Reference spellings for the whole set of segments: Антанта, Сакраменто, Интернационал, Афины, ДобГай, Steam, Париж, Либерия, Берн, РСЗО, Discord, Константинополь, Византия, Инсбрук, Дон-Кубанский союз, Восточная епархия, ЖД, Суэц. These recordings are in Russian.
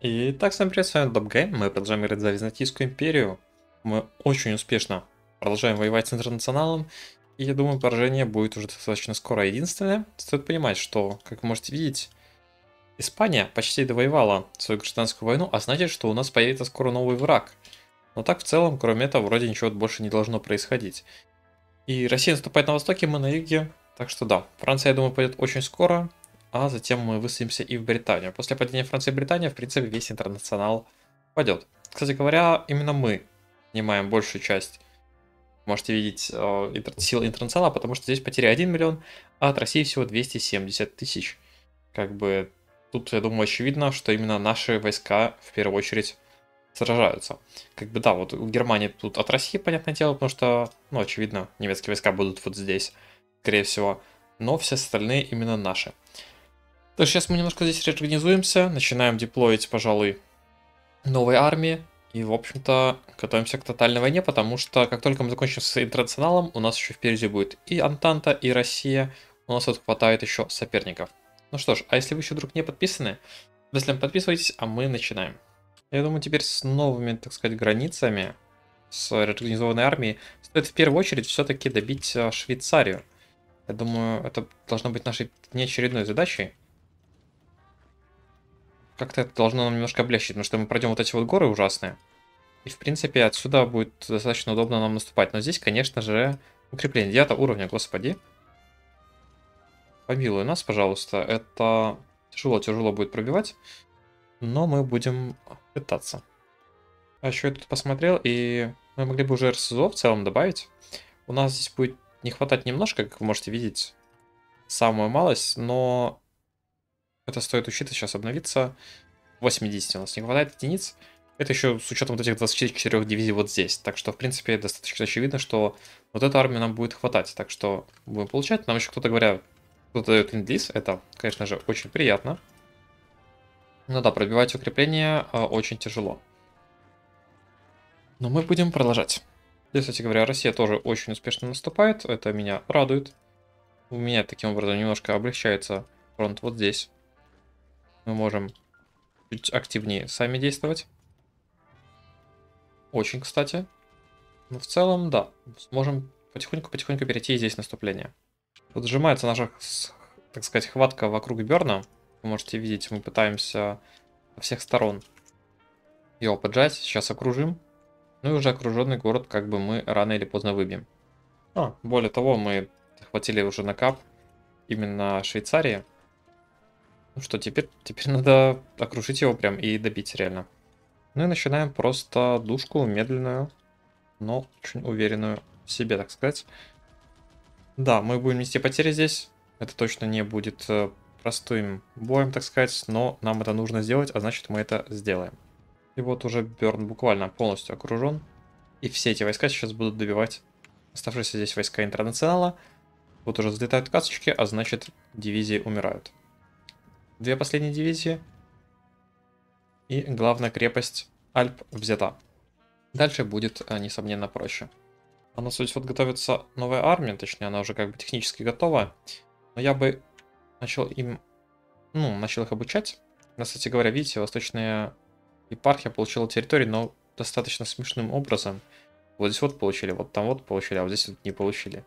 Итак, всем привет, с вами ДобГай, мы продолжаем играть за Византийскую империю. Мы очень успешно продолжаем воевать с интернационалом, и я думаю, поражение будет уже достаточно скоро. Единственное, стоит понимать, что, как вы можете видеть, Испания почти довоевала свою гражданскую войну, а значит, что у нас появится скоро новый враг. Но так в целом, кроме этого, вроде ничего больше не должно происходить. И Россия наступает на востоке, мы на юге, так что да, Франция, я думаю, пойдет очень скоро. А затем мы высадимся и в Британию. После падения Франции и Британии, в принципе, весь интернационал падет. Кстати говоря, именно мы снимаем большую часть, можете видеть, сил интернационала, потому что здесь потери 1 миллион, а от России всего 270 тысяч. Как бы тут, я думаю, очевидно, что именно наши войска в первую очередь сражаются. Как бы да, вот Германия тут от России, понятное дело, потому что, ну, очевидно, немецкие войска будут вот здесь, скорее всего, но все остальные именно наши. Так, сейчас мы немножко здесь реорганизуемся, начинаем деплоить, пожалуй, новые армии и, в общем-то, готовимся к тотальной войне, потому что как только мы закончим с интернационалом, у нас еще впереди будет и Антанта, и Россия, у нас вот хватает еще соперников. Ну что ж, а если вы еще вдруг не подписаны, обязательно подписывайтесь, а мы начинаем. Я думаю, теперь с новыми, так сказать, границами, с реорганизованной армией, стоит в первую очередь все-таки добить Швейцарию. Я думаю, это должно быть нашей неочередной задачей. Как-то это должно нам немножко облегчить, потому что мы пройдем вот эти вот горы ужасные. И, в принципе, отсюда будет достаточно удобно нам наступать. Но здесь, конечно же, укрепление 9 уровня, господи. Помилуй нас, пожалуйста. Это тяжело будет пробивать. Но мы будем пытаться. А еще я тут посмотрел, и мы могли бы уже РСЗО в целом добавить. У нас здесь будет не хватать немножко, как вы можете видеть, самую малость, но... Это стоит учитывать, сейчас обновиться. 80 у нас не хватает единиц. Это еще с учетом вот этих 24 дивизий вот здесь. Так что, в принципе, достаточно очевидно, что вот эту армию нам будет хватать. Так что будем получать. Нам еще кто-то дает индлис. Это, конечно же, очень приятно. Ну да, пробивать укрепление очень тяжело. Но мы будем продолжать. Здесь, кстати говоря, Россия тоже очень успешно наступает. Это меня радует. У меня таким образом немножко облегчается фронт вот здесь. Мы можем чуть активнее сами действовать. Очень, кстати. Но в целом, да. Сможем потихоньку-потихоньку перейти и здесь наступление. Вот сжимается наша, так сказать, хватка вокруг Берна. Вы можете видеть, мы пытаемся со всех сторон его поджать. Сейчас окружим. Ну и уже окруженный город, как бы мы рано или поздно выбьем. Более того, мы захватили уже накап именно Швейцарии. Ну что, теперь надо окружить его прям и добить реально. Ну и начинаем просто душку медленную, но очень уверенную в себе, так сказать. Да, мы будем нести потери здесь. Это точно не будет простым боем, так сказать, но нам это нужно сделать, а значит мы это сделаем. И вот уже Берн буквально полностью окружен. И все эти войска сейчас будут добивать оставшиеся здесь войска интернационала. Вот уже взлетают касочки, а значит дивизии умирают. Две последние дивизии. И главная крепость Альп взята. Дальше будет, несомненно, проще. У нас вот готовится новая армия, точнее, она уже как бы технически готова. Но я бы начал их обучать. У нас, кстати говоря, видите, восточная епархия получила территории, но достаточно смешным образом. Вот здесь вот получили, вот там вот получили, а вот здесь вот не получили.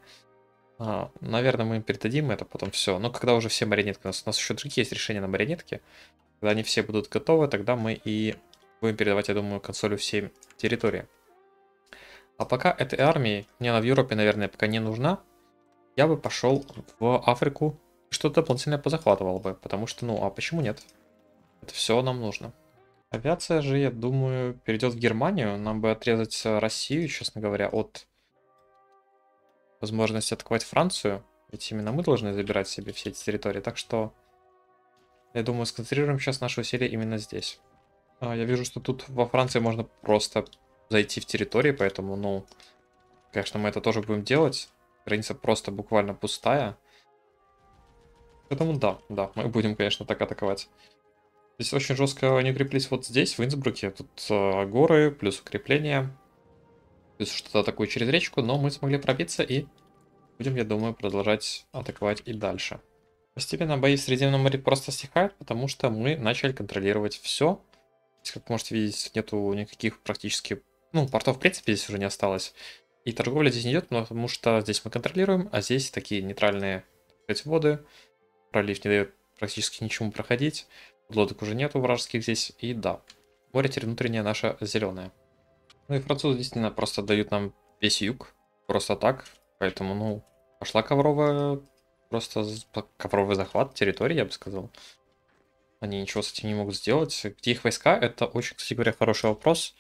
Наверное, мы им передадим это потом все. Но когда уже все марионетки, у нас еще другие есть решения на марионетки. Когда они все будут готовы, тогда мы и будем передавать, я думаю, консолю все территории. А пока этой армии, мне она в Европе, наверное, пока не нужна. Я бы пошел в Африку и что-то дополнительно позахватывал бы. Потому что, ну, а почему нет? Это все нам нужно. Авиация же, я думаю, перейдет в Германию. Нам бы отрезать Россию, честно говоря, от... возможность атаковать Францию, ведь именно мы должны забирать себе все эти территории, так что я думаю, сконцентрируем сейчас наши усилия именно здесь. Я вижу, что тут во Франции можно просто зайти в территории, поэтому, ну, конечно, мы это тоже будем делать. Граница просто буквально пустая, поэтому да, мы будем, конечно, так атаковать. Здесь очень жестко они укреплились вот здесь, в Инсбруке, тут горы, плюс укрепление. Что-то атакую через речку, но мы смогли пробиться и будем, я думаю, продолжать атаковать и дальше. Постепенно бои в Средиземном море просто стихают, потому что мы начали контролировать все. Как можете видеть, нету никаких практически, ну, портов в принципе здесь уже не осталось. И торговля здесь не идет, потому что здесь мы контролируем, а здесь такие нейтральные, так сказать, воды. Пролив не дает практически ничему проходить. Лодок уже нету вражеских здесь. И да, море теперь внутреннее наше зеленое. Ну и французы действительно просто дают нам весь юг. Просто так. Поэтому, ну, пошла ковровая... Просто ковровый захват территории, я бы сказал. Они ничего с этим не могут сделать. Где их войска? Это очень, кстати говоря, хороший вопрос.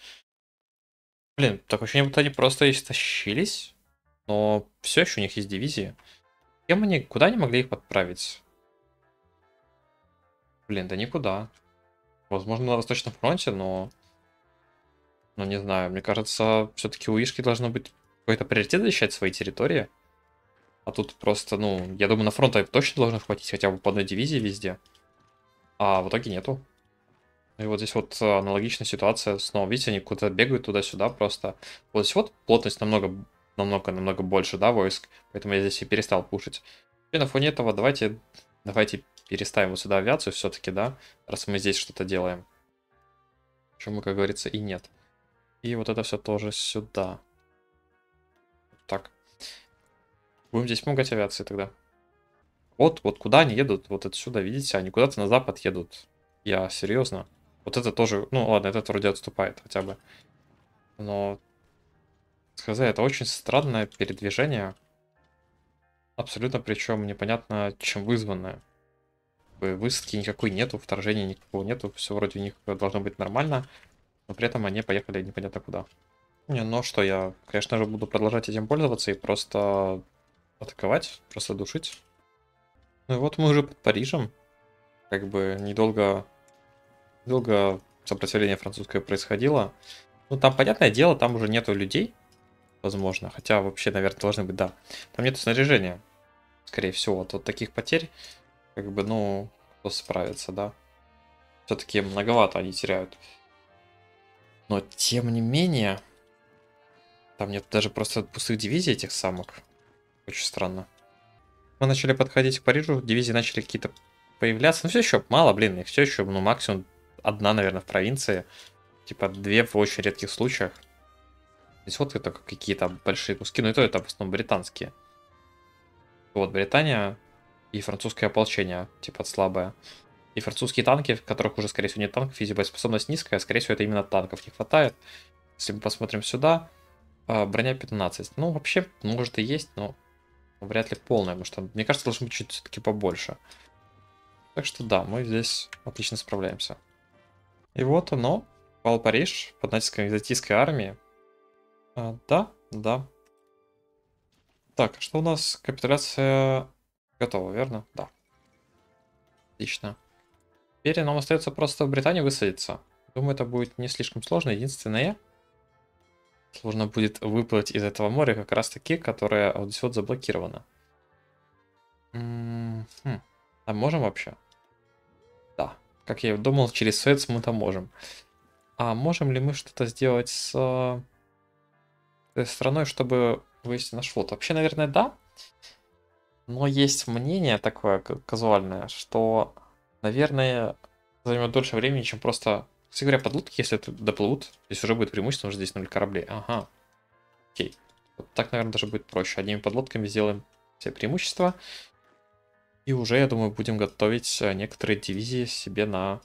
Блин, такое ощущение, будто они просто истощились. Но все еще у них есть дивизии. Кем они, куда они могли их подправить? Блин, да никуда. Возможно, на Восточном фронте, но... Ну, не знаю, мне кажется, все-таки у Ишки должно быть какой-то приоритет защищать свои территории. А тут просто, ну, я думаю, на фронт точно должно хватить хотя бы по одной дивизии везде. А в итоге нету. И вот здесь вот аналогичная ситуация снова. Видите, они куда-то бегают туда-сюда просто. Вот здесь вот плотность намного больше, да, войск. Поэтому я здесь и перестал пушить. И на фоне этого давайте переставим вот сюда авиацию все-таки, да. Раз мы здесь что-то делаем. Чему, как говорится, и нет. И вот это все тоже сюда. Так. Будем здесь помогать авиации тогда. Вот куда они едут. Вот отсюда, видите, они куда-то на запад едут. Я серьезно. Вот это тоже... Ну ладно, этот вроде отступает хотя бы. Но... Сказать, это очень странное передвижение. Абсолютно, причем непонятно, чем вызванное. Высадки никакой нету, вторжения никакого нету. Все вроде у них должно быть нормально. Но при этом они поехали непонятно куда. Не, ну что, я, конечно же, буду продолжать этим пользоваться и просто атаковать, просто душить. Ну и вот мы уже под Парижем. Как бы недолго сопротивление французское происходило. Ну там, понятное дело, там уже нету людей, возможно. Хотя вообще, наверное, должны быть, да. Там нету снаряжения, скорее всего. От таких потерь, как бы, ну, кто справится, да. Все-таки многовато они теряют. Но, тем не менее, там нет даже просто пустых дивизий этих самых. Очень странно. Мы начали подходить к Парижу, дивизии начали какие-то появляться. Но все еще мало, блин, их все еще, ну, максимум одна, наверное, в провинции. Типа две в очень редких случаях. Здесь вот это какие-то большие куски, но и то это в основном британские. Вот Британия и французское ополчение, типа слабое. И французские танки, в которых уже, скорее всего, нет танков, и боеспособность низкая, скорее всего, это именно танков не хватает. Если мы посмотрим сюда, броня 15. Ну, вообще, может и есть, но вряд ли полная, потому что, мне кажется, должно быть чуть все-таки побольше. Так что да, мы здесь отлично справляемся. И вот оно, пал Париж под натиском византийской армии. Да. Так, что у нас? Капитуляция готова, верно? Да. Отлично. Теперь нам остается просто в Британии высадиться. Думаю, это будет не слишком сложно. Единственное, сложно будет выплыть из этого моря, как раз таки, которое вот здесь вот заблокировано. А можем вообще? Да. Как я и думал, через Суэц мы там можем. А можем ли мы что-то сделать с этой страной, чтобы вывести наш флот? Вообще, наверное, да. Но есть мнение такое казуальное, что... Наверное, займет дольше времени, чем просто... Кстати говоря, подлодки, если это доплывут, здесь уже будет преимущество, потому что здесь 0 кораблей. Ага. Окей. Вот так, наверное, даже будет проще. Одними подлодками сделаем все преимущества. И уже, я думаю, будем готовить некоторые дивизии себе на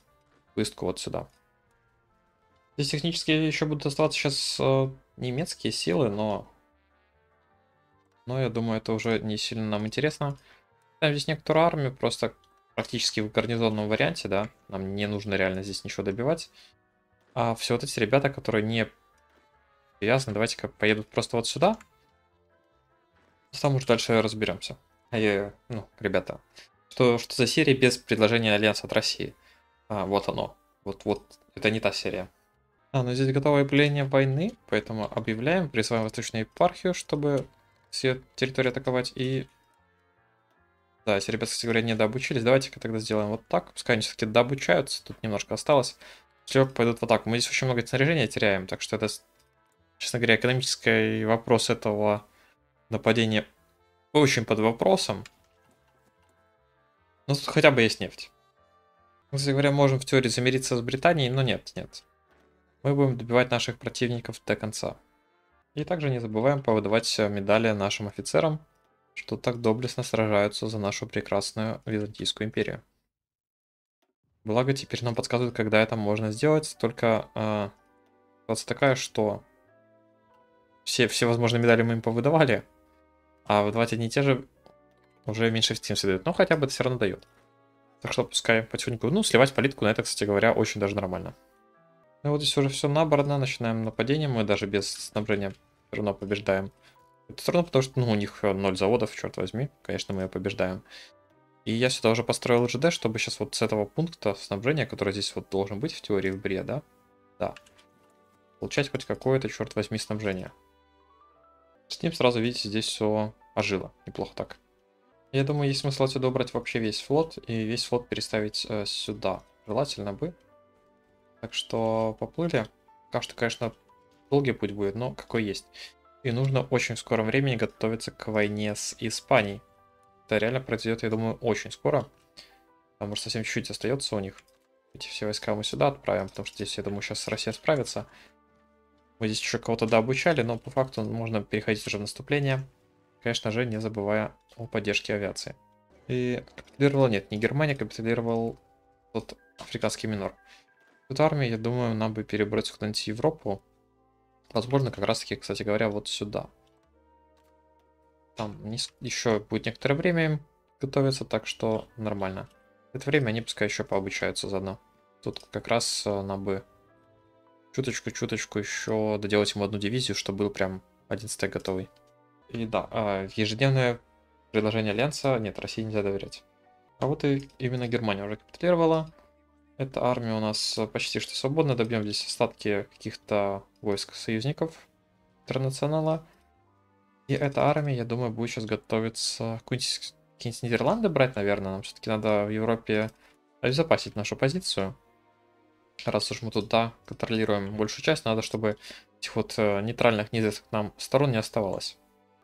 выездку вот сюда. Здесь технически еще будут оставаться сейчас немецкие силы, но... Но я думаю, это уже не сильно нам интересно. Там здесь некоторую армию просто... Практически в гарнизонном варианте, да. Нам не нужно реально здесь ничего добивать. А все вот эти ребята, которые не привязаны, давайте-ка поедут просто вот сюда. Там уже дальше разберемся. Ну, ребята, что за серия без предложения Альянса от России? Вот оно. Вот. Это не та серия. Но здесь готовое объявление войны, поэтому объявляем, призываем Восточную епархию, чтобы все территории атаковать и... Да, эти ребята, кстати говоря, не дообучились. Давайте-ка тогда сделаем вот так. Пускай они все-таки дообучаются. Тут немножко осталось. Все пойдут вот так. Мы здесь очень много снаряжения теряем. Так что это, честно говоря, экономический вопрос этого нападения очень под вопросом. Но тут хотя бы есть нефть. Кстати говоря, можем в теории замириться с Британией, но нет, нет. Мы будем добивать наших противников до конца. И также не забываем повыдавать медали нашим офицерам, что так доблестно сражаются за нашу прекрасную Византийскую империю. Благо теперь нам подсказывают, когда это можно сделать, только ситуация такая, что все возможные медали мы им повыдавали, а выдавать одни и те же уже меньше в Steam дают, но хотя бы это все равно дает. Так что пускай потихоньку, ну, сливать политку на это, кстати говоря, очень даже нормально. Ну вот здесь уже все наборно, начинаем нападение, мы даже без снабжения все равно побеждаем. Это все равно потому, что ну, у них 0 заводов, черт возьми, конечно, мы ее побеждаем. И я сюда уже построил ЖД, чтобы сейчас вот с этого пункта снабжения, который здесь вот должен быть в теории в Бре, да? Да. Получать хоть какое-то, черт возьми, снабжение. С ним сразу, видите, здесь все ожило. Неплохо так. Я думаю, есть смысл отсюда убрать вообще весь флот и весь флот переставить сюда. Желательно бы. Так что поплыли. Пока что, конечно, долгий путь будет, но какой есть. И нужно очень в скором времени готовиться к войне с Испанией. Это реально произойдет, я думаю, очень скоро. Потому что совсем чуть-чуть остается у них. Эти все войска мы сюда отправим, потому что здесь, я думаю, сейчас Россия справится. Мы здесь еще кого-то дообучали, но по факту можно переходить уже в наступление. Конечно же, не забывая о поддержке авиации. И капитулировала, нет, не Германия, капитулировал тот африканский минор. Эту армию, я думаю, нам бы перебраться куда-нибудь в Европу. Возможно, как раз таки, кстати говоря, вот сюда. Там еще будет некоторое время им готовиться, так что нормально. В это время они пускай еще пообучаются заодно. Тут как раз нам бы чуточку еще доделать ему одну дивизию, чтобы был прям один стек готовый. И да, ежедневное предложение Альянса, нет, России нельзя доверять. А вот и именно Германия уже капитулировала. Эта армия у нас почти что свободна, добьем здесь остатки каких-то войск союзников Интернационала. И эта армия, я думаю, будет сейчас готовиться какие-нибудь Нидерланды брать, наверное. Нам все-таки надо в Европе обезопасить нашу позицию. Раз уж мы туда контролируем большую часть, надо, чтобы этих вот нейтральных неизвестных нам сторон не оставалось.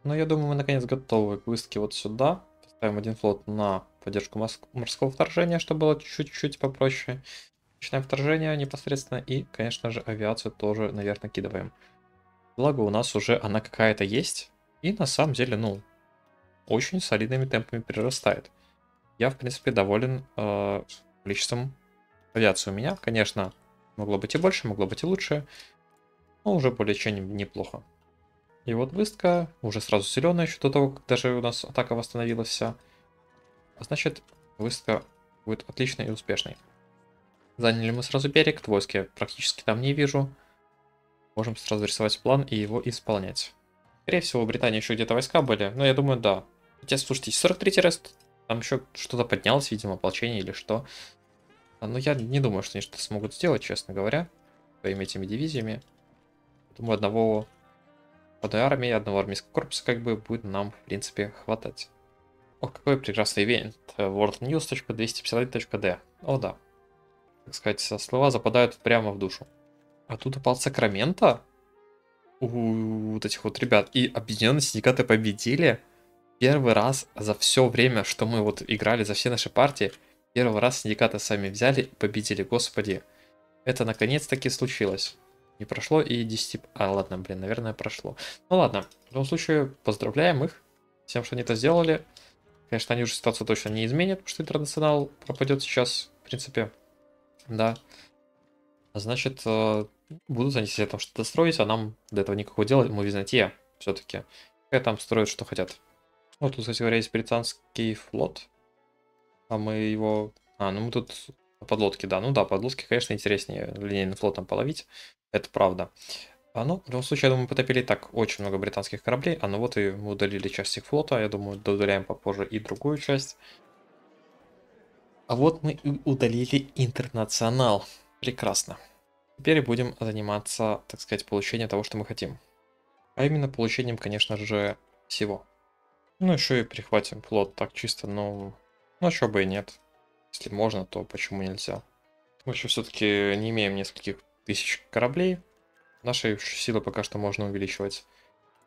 Но я думаю, мы наконец готовы к выставке вот сюда. Поставим один флот на поддержку морского вторжения, чтобы было чуть-чуть попроще. Начинаем вторжение непосредственно и, конечно же, авиацию тоже наверх накидываем. Благо у нас уже она какая-то есть. И на самом деле, ну, очень солидными темпами перерастает. Я, в принципе, доволен количеством авиации у меня. Конечно, могло быть и больше, могло быть и лучше. Но уже более чем неплохо. И вот выставка, уже сразу зеленая, еще до того, как даже у нас атака восстановилась вся. А значит, выставка будет отличной и успешной. Заняли мы сразу берег, войск я практически там не вижу. Можем сразу рисовать план и его исполнять. Скорее всего, в Британии еще где-то войска были, но я думаю, да. Хотя, слушайте, 43-й раз, там еще что-то поднялось, видимо, ополчение или что. Но я не думаю, что они что-то смогут сделать, честно говоря, своими этими дивизиями. Думаю, одного под армии, одного армейского корпуса как бы будет нам, в принципе, хватать. О, какой прекрасный ивент. worldnews.251.d. О, да. Так сказать, слова западают прямо в душу. А тут упал Сакраменто? У вот этих вот ребят. И объединенные синдикаты победили. Первый раз за все время, что мы вот играли за все наши партии, первый раз синдикаты сами взяли и победили. Господи, это наконец-таки случилось. Не прошло и 10... А, ладно, блин, наверное, прошло. Ну ладно, в любом случае, поздравляем их с тем, что они это сделали. Конечно, они уже ситуацию точно не изменят, потому что Интернационал пропадет сейчас, в принципе. Да. Значит... Будут они себе там что-то строить, а нам до этого никакого дела, мы Византия все-таки. Хотя там строят, что хотят. Вот тут, кстати говоря, есть британский флот. А мы его... А, ну мы тут подлодки, да. Ну да, подлодки, конечно, интереснее линейным флотом половить. Это правда. А, ну, в любом случае, я думаю, потопили и так очень много британских кораблей. А ну вот и мы удалили часть их флота. Я думаю, доудаляем попозже и другую часть. А вот мы и удалили Интернационал. Прекрасно. Теперь будем заниматься, так сказать, получением того, что мы хотим. А именно получением, конечно же, всего. Ну, еще и прихватим флот так чисто, но... Ну, а чё бы и нет. Если можно, то почему нельзя? Мы еще все-таки не имеем нескольких тысяч кораблей. Наши силы пока что можно увеличивать.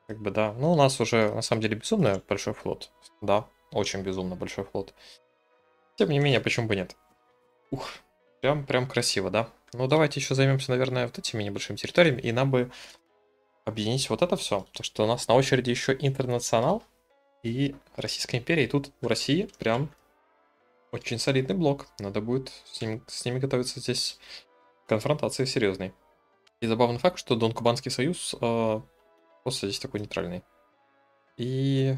Как бы, да. Но у нас уже, на самом деле, безумно большой флот. Да, очень безумно большой флот. Тем не менее, почему бы нет? Ух. Прям красиво, да? Ну, давайте еще займемся, наверное, вот этими небольшими территориями, и нам бы объединить вот это все. Потому что у нас на очереди еще Интернационал и Российская империя. И тут в России прям очень солидный блок. Надо будет с ними готовиться здесь к конфронтации серьезной. И забавный факт, что Дон-Кубанский союз просто здесь такой нейтральный. И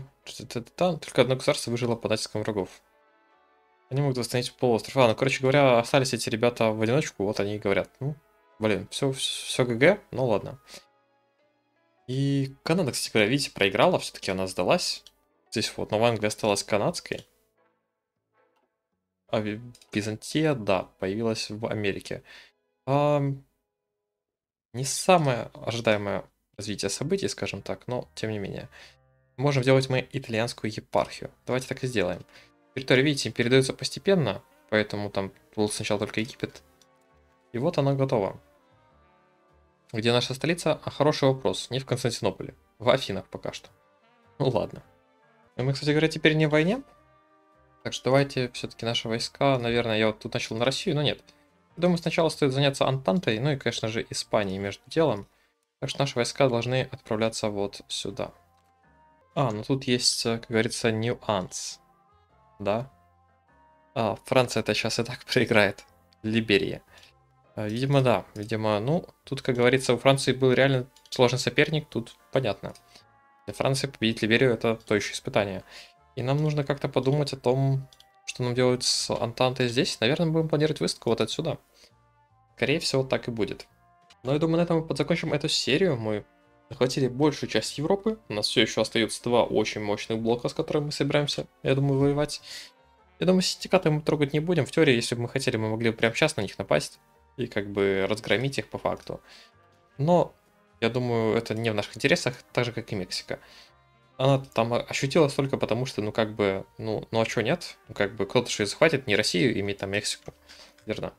только одно государство выжило под натиском врагов. Они могут восстановить полуостров. Ну, короче говоря, остались эти ребята в одиночку, вот они и говорят. Ну, блин, все ГГ, ну ладно. И Канада, кстати говоря, видите, проиграла, все-таки она сдалась. Здесь вот Новая Англия осталась канадской. А Византия, да, появилась в Америке. Не самое ожидаемое развитие событий, скажем так, но тем не менее. Можем делать мы итальянскую епархию. Давайте так и сделаем. Территория, видите, передается постепенно, поэтому там был сначала только Египет. И вот она готова. Где наша столица? А хороший вопрос. Не в Константинополе. В Афинах пока что. Ну ладно. И мы, кстати говоря, теперь не в войне. Так что давайте все-таки наши войска... Наверное, я вот тут начал на Россию, но нет. Думаю, сначала стоит заняться Антантой, ну и, конечно же, Испанией между делом. Так что наши войска должны отправляться вот сюда. А, ну тут есть, как говорится, нюанс. Да. А, Франция это сейчас и так проиграет. Либерия. Видимо, да. Видимо, ну, тут, как говорится, у Франции был реально сложный соперник, тут понятно. Для Франции победить Либерию это то еще испытание. И нам нужно как-то подумать о том, что нам делают с Антантой здесь. Наверное, будем планировать выставку вот отсюда. Скорее всего, так и будет. Но я думаю, на этом мы подзакончим эту серию. Мы захватили большую часть Европы. У нас все еще остается два очень мощных блока, с которыми мы собираемся, я думаю, воевать. Я думаю, синдикаты мы трогать не будем. В теории, если бы мы хотели, мы могли бы прямо сейчас на них напасть. И как бы разгромить их по факту. Но, я думаю, это не в наших интересах, так же, как и Мексика. Она там ощутилась только потому, что, ну как бы, ну а чё нет? Ну как бы кто-то же захватит не Россию, иметь там Мексику. Верно.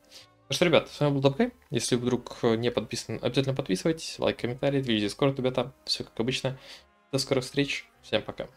Ну что, ребят, с вами был ДобГай. Если вдруг не подписан, обязательно подписывайтесь. Лайк, комментарий, двигайтесь в Discord, ребята. Все как обычно. До скорых встреч. Всем пока.